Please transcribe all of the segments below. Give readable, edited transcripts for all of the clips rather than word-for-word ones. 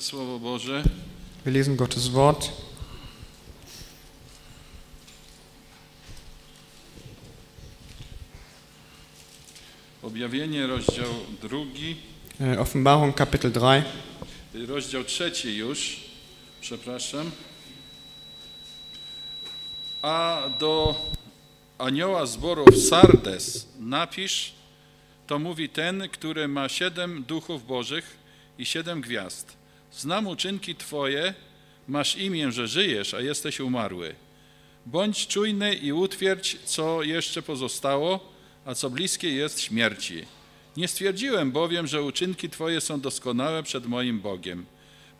Słowo Boże. Wir lesen Gottes Wort. Objawienie, rozdział 2. Offenbarung, Kapitel 3. Rozdział 3 już, przepraszam. A do anioła zborów Sardes napisz, to mówi ten, który ma 7 duchów bożych i 7 gwiazd. Znam uczynki Twoje, masz imię, że żyjesz, a jesteś umarły. Bądź czujny i utwierdź, co jeszcze pozostało, a co bliskie jest śmierci. Nie stwierdziłem bowiem, że uczynki Twoje są doskonałe przed moim Bogiem.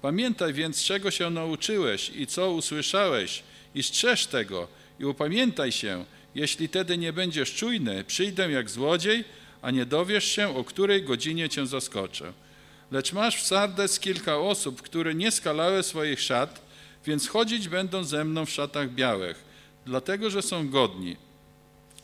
Pamiętaj więc, czego się nauczyłeś i co usłyszałeś, i strzeż tego, i upamiętaj się. Jeśli tedy nie będziesz czujny, przyjdę jak złodziej, a nie dowiesz się, o której godzinie cię zaskoczę. Lecz masz w Sardes kilka osób, które nie skalały swoich szat, więc chodzić będą ze mną w szatach białych, dlatego że są godni.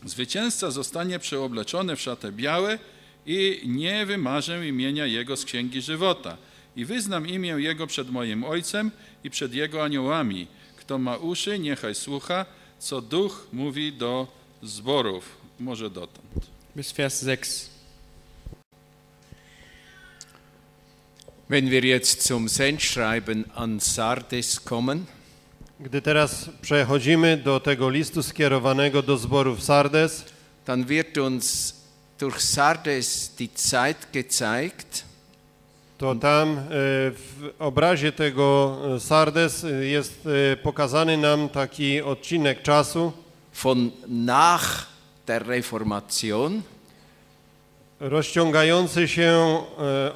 Zwycięzca zostanie przeobleczony w szaty białe i nie wymarzę imienia jego z Księgi Żywota. I wyznam imię jego przed moim Ojcem i przed jego aniołami. Kto ma uszy, niechaj słucha, co Duch mówi do zborów. Może dotąd. Bis Vers 6. Wenn wir jetzt zum Sendschreiben an Sardes kommen, gdy teraz przechodzimy do tego listu skierowanego do zborów Sardes, dann wird uns durch Sardes die Zeit gezeigt. To tam w obrazie tego Sardes jest pokazany nam taki odcinek czasu von nach der Reformation, rozciągający się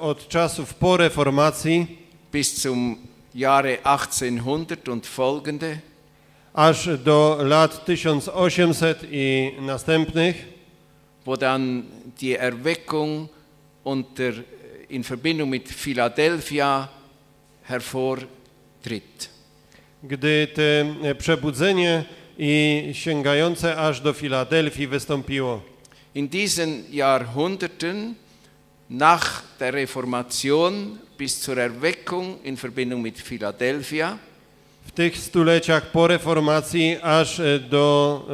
od czasów po reformacji bis zum Jahre 1800 und folgende, aż do lat 1800 i następnych, wo dann die Erweckung unter in Verbindung mit Philadelphia hervortritt. Gdy to przebudzenie i sięgające aż do Filadelfii wystąpiło. In diesen Jahrhunderten nach der Reformation bis zur Erweckung in Verbindung mit Philadelphia, w tych stuleciach po reformacji aż do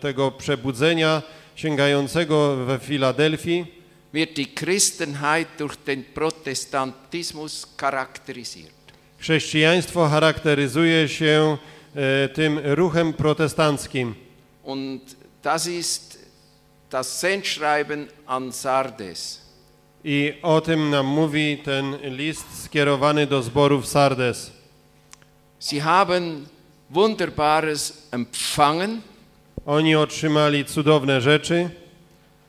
tego przebudzenia sięgającego we Filadelfii, wird die Christenheit durch den Protestantismus charakterisiert. Chrześcijaństwo charakteryzuje się tym ruchem protestanckim. Und das ist das Sendschreiben an Sardes. I o tym nam mówi ten list skierowany do zborów Sardes. Sie haben wunderbares empfangen. Oni otrzymali cudowne rzeczy.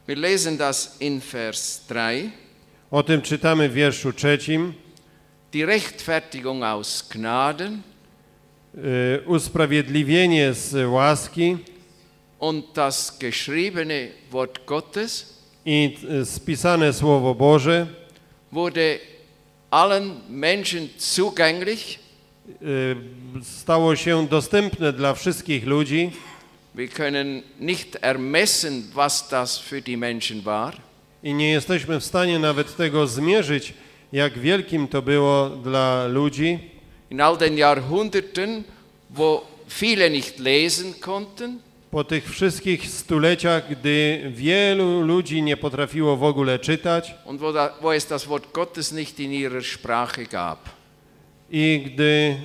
Wir lesen das in Vers 3. O tym czytamy w wierszu 3. Die Rechtfertigung aus Gnaden, usprawiedliwienie z łaski, und das geschriebene Wort Gottes, i spisane Słowo Boże, wurde allen Menschen zugänglich, stało się dostępne dla wszystkich ludzi. Wir können nicht ermessen, was das für die Menschen war. I nie jesteśmy w stanie nawet tego zmierzyć, jak wielkim to było dla ludzi. In all den Jahrhunderten, wo viele nicht lesen konnten, po tych wszystkich stuleciach, gdy wielu ludzi nie potrafiło w ogóle czytać, und wo es das Wort Gottes nicht in ihrer Sprache gab, i gdy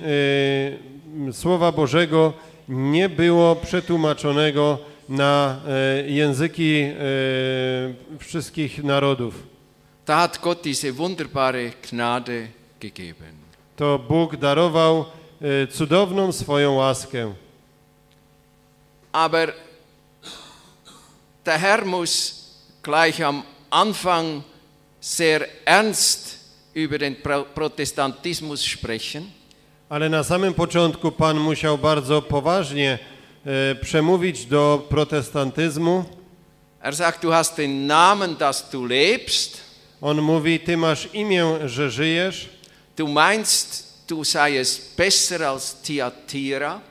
Słowa Bożego nie było przetłumaczonego na języki wszystkich narodów. Da hat Gott diese wunderbare Gnade gegeben. To Bóg darował cudowną swoją łaskę. Aber der Herr muss gleich am Anfang sehr ernst über den Protestantismus sprechen. Ale na samym początku Pan musiał bardzo poważnie przemówić do protestantyzmu. Er sagt, du hast den Namen, dass du lebst. On mówi, ty masz imię, że żyjesz. Du meinst, du seiest besser als Tiatyra.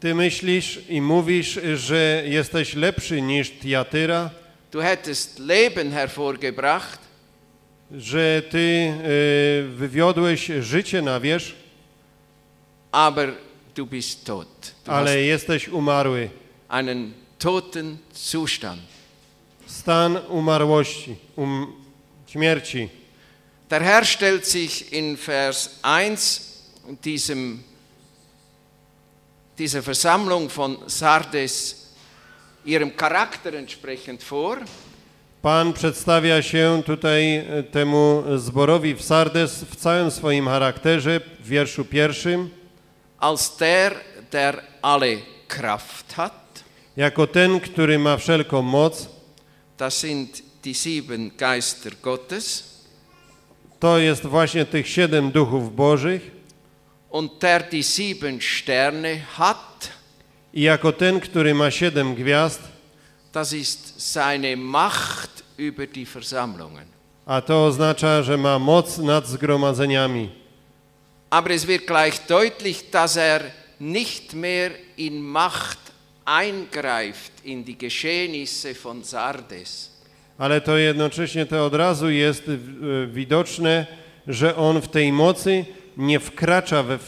Ty myślisz i mówisz, że jesteś lepszy niż Tiatyra. Du hättest Leben hervorgebracht. że Ty wywiodłeś życie na wierzch, aber du bist tot. Ale jesteś umarły. Einen toten Zustand. Stan umarłości, śmierci. Der Herr stellt sich in Vers 1 dieser Versammlung von Sardes ihrem Charakter entsprechend vor. Pan przedstawia się tutaj temu zborowi w Sardes w całym swoim charakterze, w wierszu pierwszym. Als der, der alle Kraft hat. Jako ten, który ma wszelką moc. Das sind die 7 Geister Gottes. To jest właśnie tych 7 duchów bożych. Und der die 7 Sterne hat. I jako ten, który ma 7 gwiazd. Das ist seine Macht über die Versammlungen. A to oznacza, że ma moc nad zgromadzeniami. Aber es wird gleich deutlich, dass er nicht mehr in Macht eingreift in die Geschehnisse von Sardes. Ale to jednocześnie to od razu jest widoczne, że on w tej mocy nie wkracza we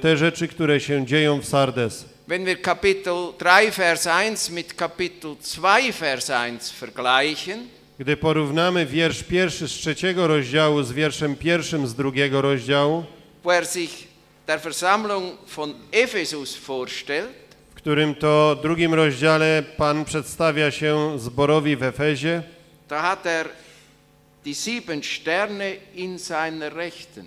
te rzeczy, które się dzieją w Sardes. Wenn wir Kapitel 3 Vers 1 mit Kapitel 2 Vers 1 vergleichen, gdy porównamy wiersz pierwszy z 3 rozdziału z wierszem pierwszym z 2 rozdziału, wo er sich der Versammlung von Ephesus vorstellt, w którym to drugim rozdziale Pan przedstawia się zborowi w Efezie, da hat er die 7 Sterne in seiner Rechten.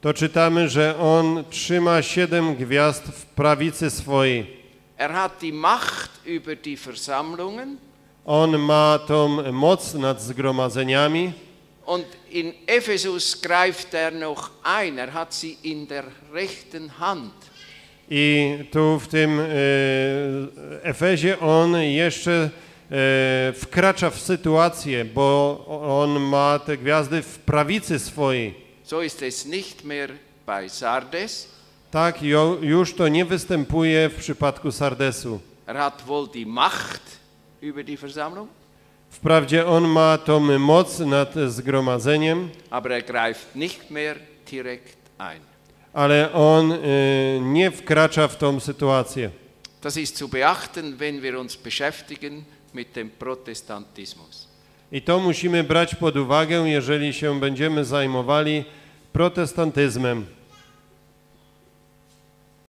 To czytamy, że on trzyma 7 gwiazd w prawicy swojej. Er hat die Macht über die Versammlungen. On ma tą moc nad zgromadzeniami. Und in Ephesus greift er noch ein. Er hat sie in der rechten Hand. I tu w tym Efezie on jeszcze wkracza w sytuację, bo on ma te gwiazdy w prawicy swojej. So ist es nicht mehr bei Sardes. Tak, już to nie występuje w przypadku Sardesu. Er hat wohl die Macht über die Versammlung. Wprawdzie on ma tą moc nad zgromadzeniem, aber er greift nicht mehr direkt ein. Ale on nie wkracza w tą sytuację. Das ist zu beachten, wenn wir uns beschäftigen mit dem Protestantismus. I to musimy brać pod uwagę, jeżeli się będziemy zajmowali protestantyzmem.